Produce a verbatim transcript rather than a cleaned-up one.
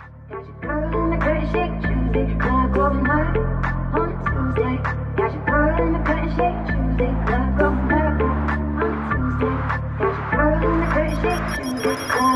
Got your girl in the pretty shake,